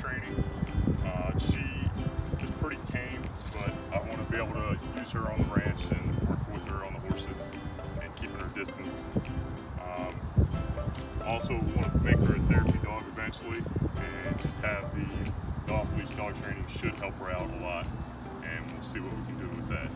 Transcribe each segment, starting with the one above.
training. She is pretty tame, but I want to be able to use her on the ranch and work with her on the horses and keeping her distance. Also want to make her a therapy dog eventually, and just have the off-leash dog training should help her out a lot, and we'll see what we can do with that.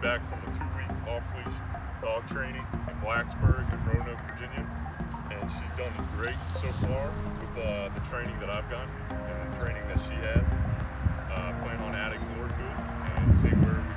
Back from a 2-week off-leash dog training in Blacksburg in Roanoke, Virginia, and she's done great so far with the training that I've done and the training that she has. I plan on adding more to it and seeing where